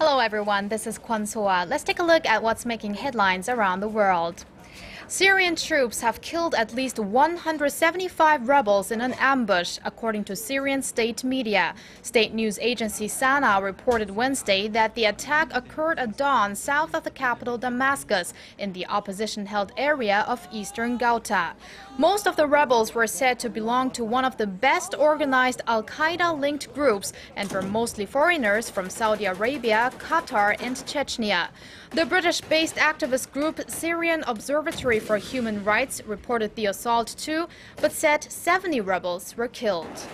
Hello everyone, this is Kwon Soa. Let's take a look at what's making headlines around the world. Syrian troops have killed at least 175 rebels in an ambush, according to Syrian state media. State news agency SANA reported Wednesday that the attack occurred at dawn south of the capital Damascus in the opposition-held area of eastern Ghouta. Most of the rebels were said to belong to one of the best organized al-Qaeda-linked groups and were mostly foreigners from Saudi Arabia, Qatar and Chechnya. The British-based activist group Syrian Observatory for Human Rights reported the assault too, but said 70 rebels were killed.